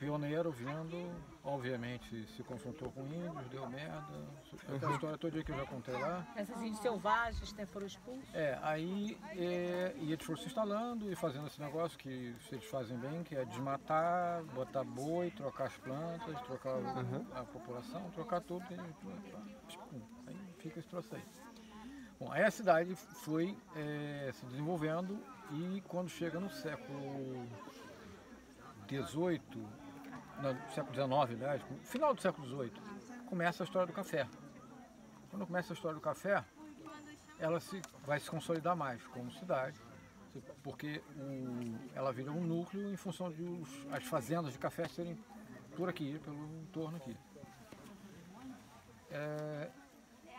pioneiro vindo, obviamente se confrontou com índios, deu merda, aquela história toda dia que eu já contei lá. Esses índios selvagens, né, foram expulsos? É, aí e eles foram se instalando e fazendo esse negócio que eles fazem bem, que é desmatar, botar boi, trocar as plantas, trocar a população, trocar tudo, e aí fica esse troço aí. Bom, aí a cidade foi se desenvolvendo e quando chega no século XVIII, no século XIX, aliás, final do século XVIII, começa a história do café. Quando começa a história do café, ela vai se consolidar mais como cidade, porque ela vira um núcleo em função de as fazendas de café serem por aqui, pelo entorno aqui.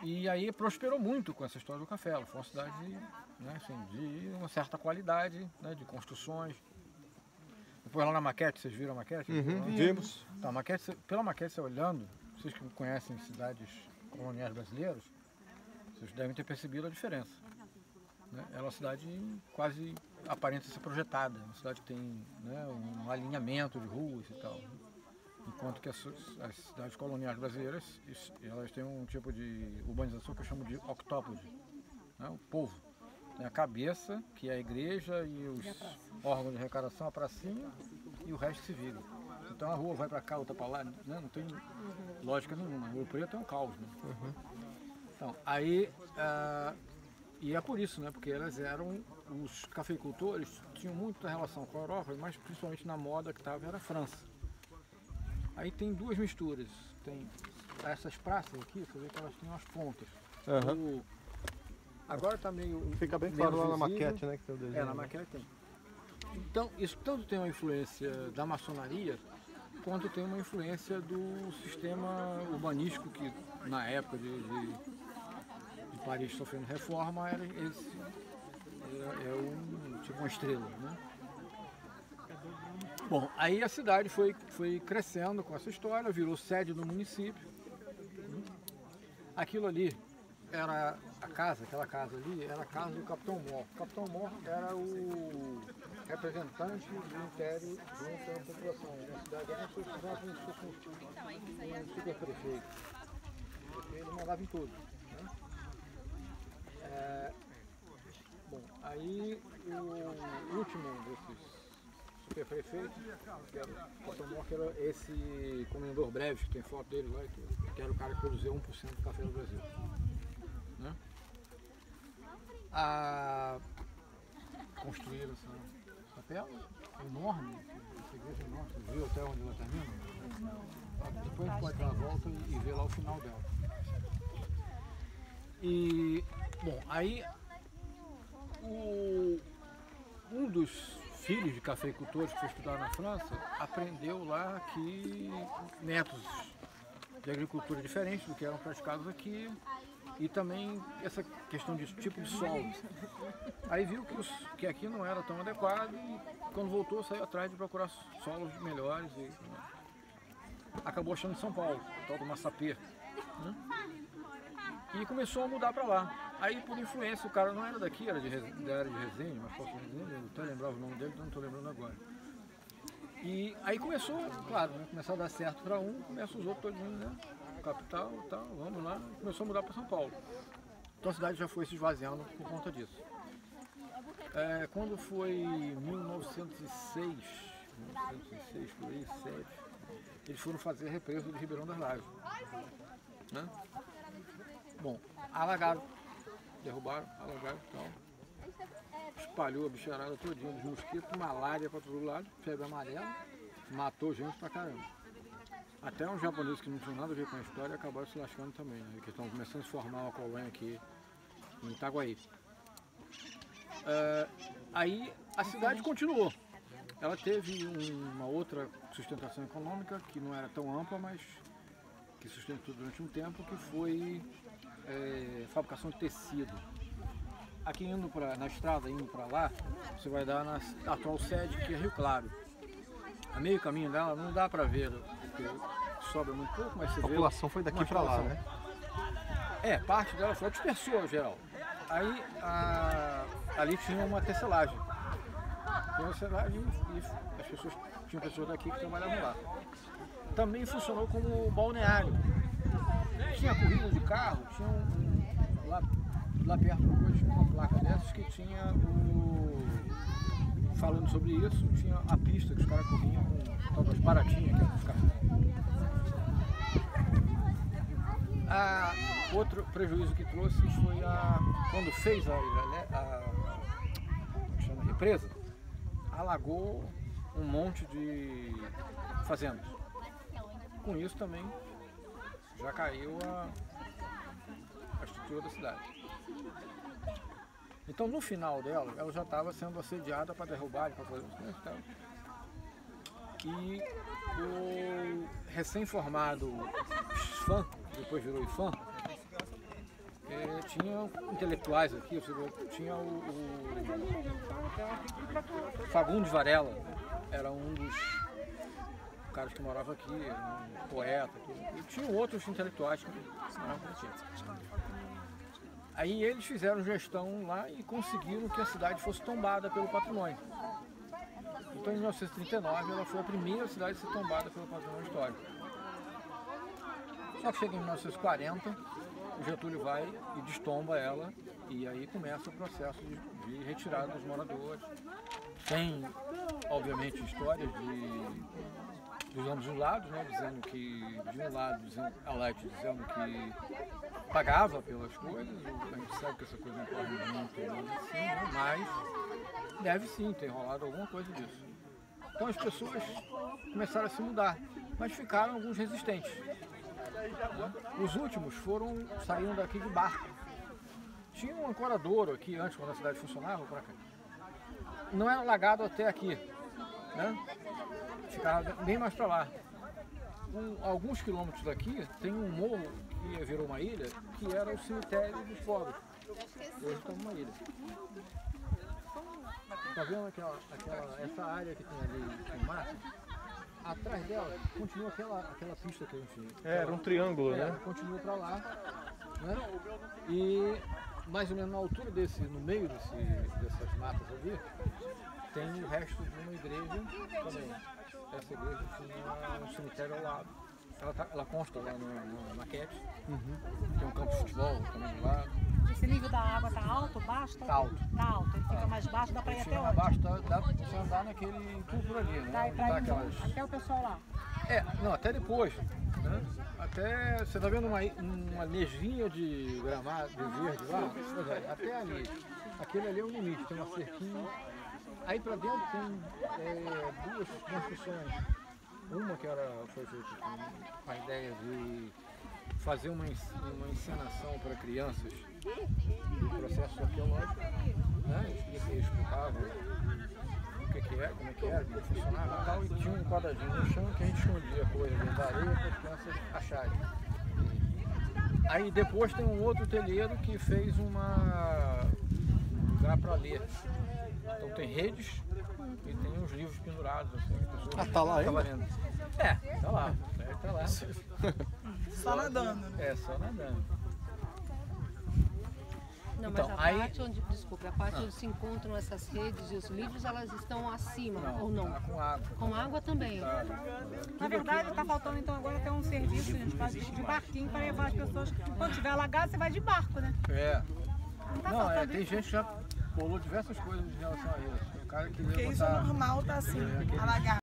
E aí prosperou muito com essa história do café. Ela foi uma cidade, né, assim, de uma certa qualidade, né, de construções. Depois lá na maquete, vocês viram a maquete? Vimos. Tá, a maquete, pela maquete, você olhando, vocês que conhecem cidades coloniais brasileiras, vocês devem ter percebido a diferença. Né? Ela é uma cidade quase aparenta ser projetada. Uma cidade que tem, né, um alinhamento de ruas e tal. Enquanto que as cidades coloniais brasileiras, elas têm um tipo de urbanização que eu chamo de octópode, né? O povo tem a cabeça, que é a igreja e os órgãos de arrecadação, a pracinha, e o resto se vira. Então a rua vai para cá, outra para lá, né? Não tem lógica nenhuma. O Rio Preto é um caos, né? Então, aí, e é por isso, né? Porque elas eram, os cafeicultores tinham muita relação com a Europa, mas principalmente na moda que estava era a França. Aí tem duas misturas, tem essas praças aqui, você vê que elas têm umas pontas. Agora tá meio... Fica bem claro lá na maquete, né? Que tem o desenho, na maquete tem. Então, isso tanto tem uma influência da maçonaria, quanto tem uma influência do sistema urbanístico que, na época de Paris sofrendo reforma, era esse, tipo uma estrela, né? Bom, aí a cidade foi crescendo com essa história, virou sede do município. Aquilo ali era a casa, aquela casa ali, era a casa do Capitão Mor. O Capitão Mor era o representante do Império junto à população. A cidade era como se fosse um superprefeito. Ele mandava em tudo. Né? Bom, aí o último desses prefeito, que era o Capitão Mor, que era esse comendador Breves, que tem foto dele lá, que era o cara que produziu 1% do café do Brasil. Né? Construíram essa capela enorme, essa igreja enorme, você viu até onde ela termina? Depois a gente pode dar a volta e ver lá o final dela. E, bom, aí um dos filhos de cafeicultores que foi estudar na França, aprendeu lá que métodos de agricultura diferentes do que eram praticados aqui e também essa questão de tipo de solo. Aí viu que aqui não era tão adequado e quando voltou saiu atrás de procurar solos melhores e acabou achando em São Paulo, o tal do Massapê, né? E começou a mudar para lá. Aí, por influência, o cara não era daqui, era da área de Resende, mas posso dizer, eu até lembrava o nome dele, então não estou lembrando agora. E aí começou, claro, né, começou a dar certo para um, começa os outros todinhos, né? Capital, tal, vamos lá, começou a mudar para São Paulo. Então a cidade já foi se esvaziando por conta disso. Quando foi 1906 por aí, 7, eles foram fazer a represa do Ribeirão das Lajes. Né? Bom, alagaram. Derrubaram, alagaram e tal. Espalhou a bicharada todinha dos mosquitos, malária para todo lado, febre amarela, matou gente pra caramba. Até uns japoneses que não tinham nada a ver com a história acabaram se lascando também, né? Que estão começando a se formar uma colônia aqui em Itaguaí. Aí a cidade continuou. Ela teve uma outra sustentação econômica que não era tão ampla, mas que sustentou durante um tempo, que foi fabricação de tecido. Aqui indo na estrada, indo para lá, você vai dar na atual sede, que é Rio Claro. A meio caminho dela não dá para ver, porque sobra muito pouco, mas você vê. A população foi daqui para lá, né? Parte dela foi dispersou, geral. Aí ali tinha uma tecelagem. Então você lá e as pessoas, tinha pessoas daqui que trabalhavam lá. Também funcionou como balneário. Tinha corrida de carro, tinha lá perto hoje uma placa dessas que tinha falando sobre isso, tinha a pista que os caras corriam com tal das baratinhas que eram os carros. Outro prejuízo que trouxe foi quando fez a represa, alagou um monte de fazendas. Com isso também já caiu a estrutura da cidade. Então no final dela, ela já estava sendo assediada para derrubar, para fazer os coisas. E o recém-formado IPHAN, depois virou IPHAN, tinha intelectuais aqui, tinha o Fagundes Varela, era um dos caras que morava aqui, um poeta, tudo. E tinha outros intelectuais que não tinha. Aí eles fizeram gestão lá e conseguiram que a cidade fosse tombada pelo patrimônio. Então em 1939 ela foi a primeira cidade a ser tombada pelo patrimônio histórico. Só que chega em 1940, o Getúlio vai e destomba ela, e aí começa o processo de retirada dos moradores. Tem, obviamente, histórias dos ambos os lados, né? Dizendo que, de um lado, a Light dizendo que pagava pelas coisas, a gente sabe que essa coisa não pode muito assim, né? Mas deve sim ter rolado alguma coisa disso. Então as pessoas começaram a se mudar, mas ficaram alguns resistentes. Os últimos foram saindo daqui de barco. Tinha um ancoradouro aqui antes, quando a cidade funcionava, pra cá. Não era alagado até aqui, né? Ficava bem mais para lá. Alguns quilômetros daqui tem um morro que virou uma ilha, que era o cemitério dos pobres. Hoje está uma ilha. Está vendo essa área que tem ali no mar? Atrás dela continua aquela pista que a gente... Era um triângulo, né? Continua para lá, né? E mais ou menos na altura no meio dessas matas ali, tem o resto de uma igreja também. Essa igreja tinha um cemitério ao lado. Ela consta lá na maquete. Uhum. Tem um campo de futebol também lá. Esse nível da água está alto, baixo? Está alto. Está alto. Ele fica mais baixo, dá para ir até onde? Baixo, dá para você andar naquele tubo ali, né? Até o pessoal lá? Não, até depois. Né? Até, você está vendo uma leginha de gramado, de verde lá? Pois é, até ali. Aquele ali é o limite, tem uma cerquinha. Aí para dentro tem duas construções. Uma que foi feita com a ideia de fazer uma encenação para crianças do processo arqueológico, né? Eles explicavam o que é, como é que era, como funcionava e tal, e tinha um quadradinho no chão que a gente escondia coisas da areia para as crianças acharem. Aí depois tem um outro telheiro que fez um lugar para ler. Então tem redes e tem uns livros pendurados. Assim, tá lá ainda? Tá lá. Tá lá. Só nadando, né? Só nadando. Não, então, mas a parte onde se encontram essas redes e os livros, elas estão acima, ou não? Tá com água. Com água também. Tá. Na verdade, está faltando então agora até um serviço, gente, de barquinho para levar as pessoas. Quando tiver alagado, você vai de barco, né? Não, tem gente que já colou diversas coisas em relação a isso. O cara que porque isso é normal, tá assim, alagado.